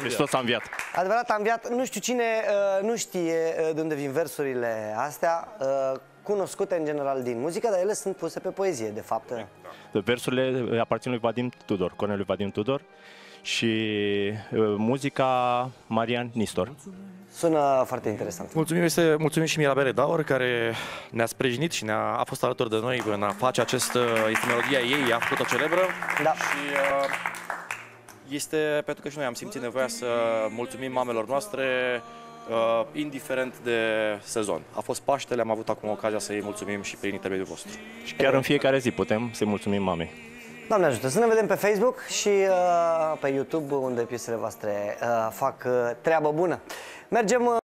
Hristos a înviat. Adevărat a înviat. Nu știu cine nu știe de unde vin versurile astea, cunoscute în general din muzică, dar ele sunt puse pe poezie, de fapt. Da. Versurile aparțin lui Vadim Tudor, Corneliu Vadim Tudor, și muzica Marian Nistor. Sună foarte interesant. Mulțumim și Mirabele Daur, care ne-a sprijinit și a fost alături de noi în a face este melodia ei, a făcut-o celebră. Da. Și, este pentru că și noi am simțit nevoia să mulțumim mamelor noastre, indiferent de sezon. A fost Paștele, am avut acum ocazia să-i mulțumim și prin intermediul vostru. Și chiar în fiecare zi putem să-i mulțumim mamei. Doamne ajută! Să ne vedem pe Facebook și pe YouTube, unde piesele voastre fac treabă bună. Mergem...